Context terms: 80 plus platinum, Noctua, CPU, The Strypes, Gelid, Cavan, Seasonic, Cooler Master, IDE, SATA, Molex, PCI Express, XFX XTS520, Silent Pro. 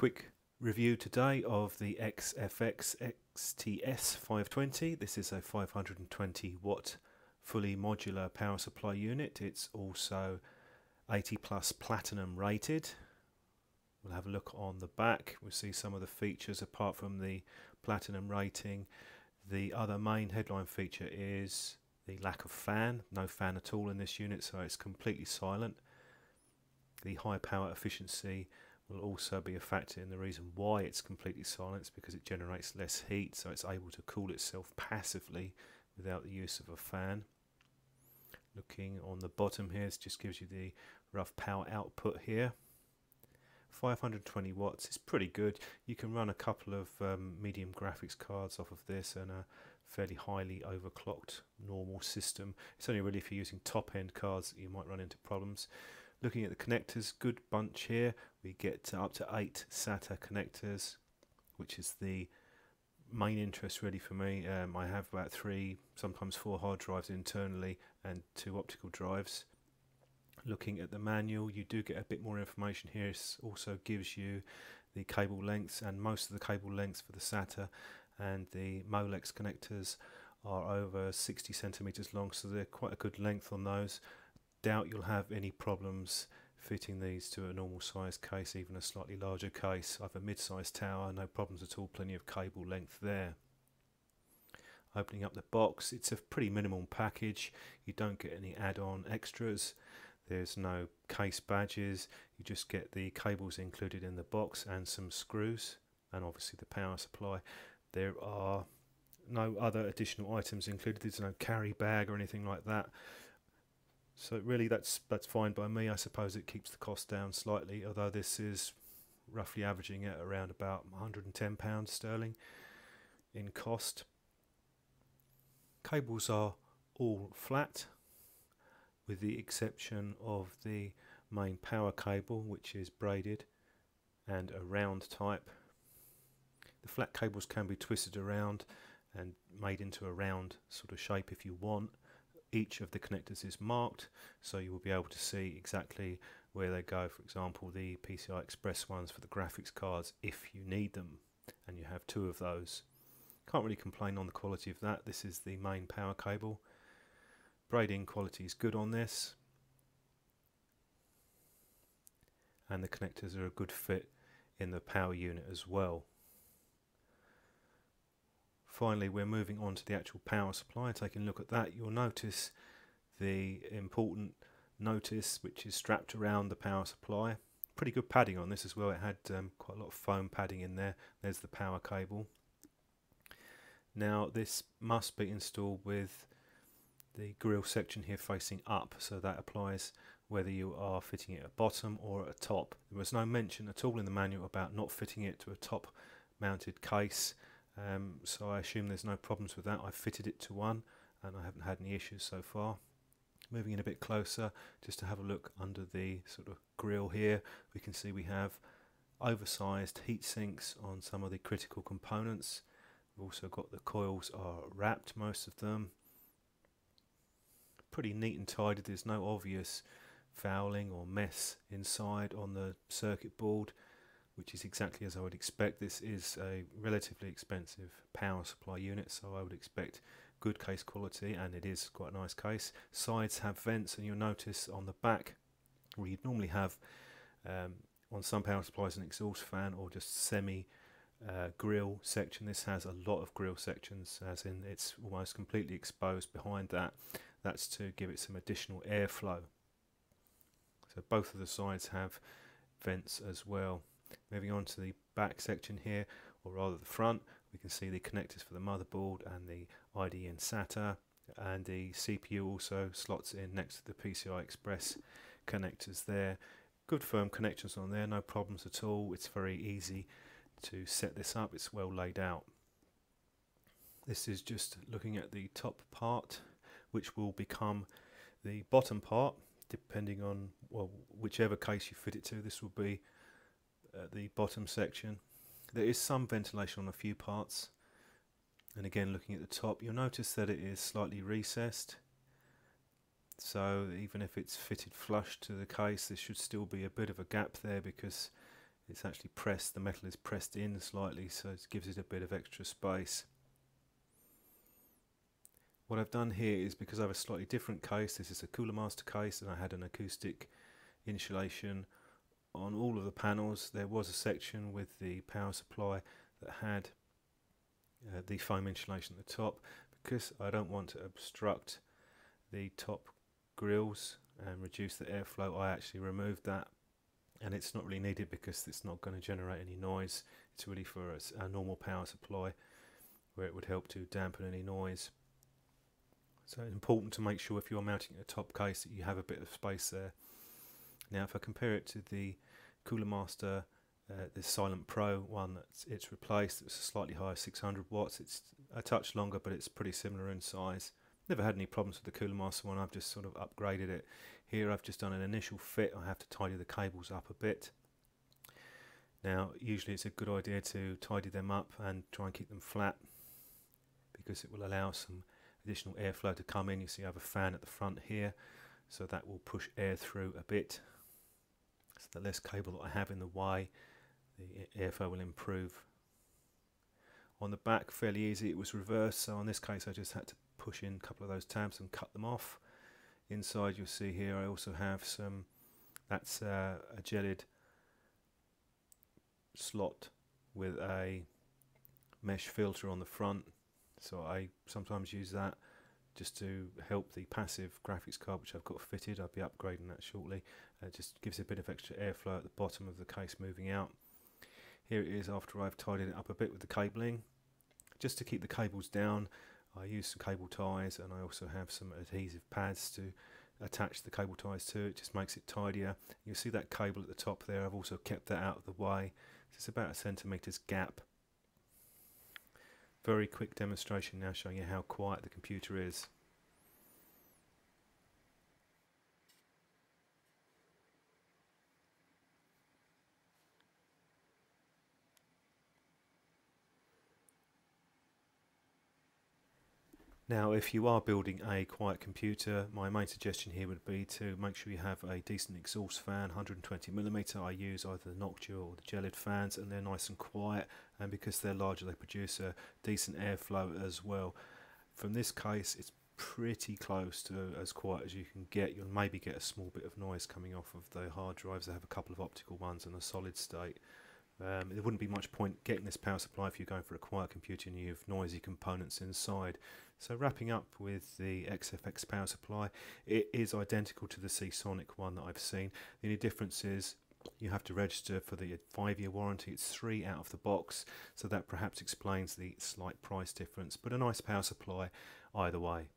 Quick review today of the XFX XTS520. This is a 520 watt fully modular power supply unit. It's also 80 plus platinum rated. We'll have a look on the back. We'll see some of the features apart from the platinum rating. The other main headline feature is the lack of fan. No fan at all in this unit, so it's completely silent. The high power efficiency will also be a factor in the reason why it's completely silent. It's because it generates less heat, so it's able to cool itself passively without the use of a fan. Looking on the bottom here, it just gives you the rough power output here. 520 watts is pretty good. You can run a couple of medium graphics cards off of this and a fairly highly overclocked normal system. It's only really if you're using top-end cards that you might run into problems. Looking at the connectors, good bunch here. We get up to 8 SATA connectors, which is the main interest really for me. I have about 3, sometimes 4 hard drives internally and 2 optical drives. Looking at the manual, you do get a bit more information here. It also gives you the cable lengths, and most of the cable lengths for the SATA and the Molex connectors are over 60 centimeters long, so they're quite a good length on those. Doubt you'll have any problems fitting these to a normal size case, even a slightly larger case. I have a mid-sized tower, no problems at all, plenty of cable length there. Opening up the box, it's a pretty minimal package. You don't get any add-on extras. There's no case badges. You just get the cables included in the box and some screws, and obviously the power supply. There are no other additional items included. There's no carry bag or anything like that. So really that's fine by me. I suppose it keeps the cost down slightly, although this is roughly averaging at around about £110 sterling in cost. Cables are all flat with the exception of the main power cable, which is braided and a round type. The flat cables can be twisted around and made into a round sort of shape if you want. Each of the connectors is marked, so you will be able to see exactly where they go. For example, the PCI Express ones for the graphics cards if you need them, and you have 2 of those. Can't really complain on the quality of that. This is the main power cable. Braiding quality is good on this, and the connectors are a good fit in the power unit as well. Finally, we're moving on to the actual power supply. Taking a look at that, you'll notice the important notice which is strapped around the power supply. Pretty good padding on this as well. It had quite a lot of foam padding in there. There's the power cable. Now this must be installed with the grill section here facing up, so that applies whether you are fitting it at bottom or at top. There was no mention at all in the manual about not fitting it to a top mounted case. So I assume there's no problems with that. I fitted it to one and I haven't had any issues so far. Moving in a bit closer just to have a look under the sort of grill here, we can see we have oversized heat sinks on some of the critical components. We've also got the coils are wrapped, most of them. Pretty neat and tidy. There's no obvious fouling or mess inside on the circuit board, which is exactly as I would expect. This is a relatively expensive power supply unit, so I would expect good case quality, and it is quite a nice case. Sides have vents, and you'll notice on the back where you'd normally have on some power supplies an exhaust fan or just semi grill section. This has a lot of grill sections, as in it's almost completely exposed behind that. That's to give it some additional airflow. So both of the sides have vents as well. Moving on to the back section here, or rather the front, we can see the connectors for the motherboard and the IDE and SATA, and the CPU also slots in next to the PCI Express connectors there. Good firm connections on there, no problems at all. It's very easy to set this up, it's well laid out. This is just looking at the top part, which will become the bottom part depending on, well, whichever case you fit it to. This will be at the bottom section. There is some ventilation on a few parts, and again looking at the top, you'll notice that it is slightly recessed, so even if it's fitted flush to the case, there should still be a bit of a gap there because it's actually pressed, the metal is pressed in slightly, so it gives it a bit of extra space. What I've done here is, because I have a slightly different case, this is a Cooler Master case, and I had an acoustic insulation on all of the panels. There was a section with the power supply that had the foam insulation at the top, because I don't want to obstruct the top grills and reduce the airflow. I actually removed that, and it's not really needed because it's not going to generate any noise. It's really for a normal power supply where it would help to dampen any noise. So it's important to make sure if you're mounting a top case that you have a bit of space there. Now if I compare it to the Cooler Master, the Silent Pro one that it's replaced, it's a slightly higher 600 watts, it's a touch longer but it's pretty similar in size. Never had any problems with the Cooler Master one, I've just sort of upgraded it. Here I've just done an initial fit, I have to tidy the cables up a bit. Now usually it's a good idea to tidy them up and try and keep them flat because it will allow some additional airflow to come in. You see I have a fan at the front here, so that will push air through a bit. So the less cable that I have in the way, the airflow will improve. On the back, fairly easy, it was reversed, so in this case I just had to push in a couple of those tabs and cut them off. Inside you'll see here I also have some, that's a Gelid slot with a mesh filter on the front, so I sometimes use that just to help the passive graphics card which I've got fitted. I'll be upgrading that shortly. It just gives a bit of extra airflow at the bottom of the case moving out. Here it is after I've tidied it up a bit with the cabling. Just to keep the cables down I use some cable ties, and I also have some adhesive pads to attach the cable ties to. It just makes it tidier. You'll see that cable at the top there, I've also kept that out of the way. It's about a centimeter's gap. Very quick demonstration now showing you how quiet the computer is. Now if you are building a quiet computer, my main suggestion here would be to make sure you have a decent exhaust fan, 120mm. I use either the Noctua or the Gelid fans, and they're nice and quiet, and because they're larger they produce a decent airflow as well. From this case it's pretty close to as quiet as you can get. You'll maybe get a small bit of noise coming off of the hard drives. They have a couple of optical ones and a solid state. There wouldn't be much point getting this power supply if you're going for a quiet computer and you have noisy components inside. So wrapping up with the XFX power supply, it is identical to the Seasonic one that I've seen. The only difference is you have to register for the 5-year warranty. It's 3 out of the box, so that perhaps explains the slight price difference, but a nice power supply either way.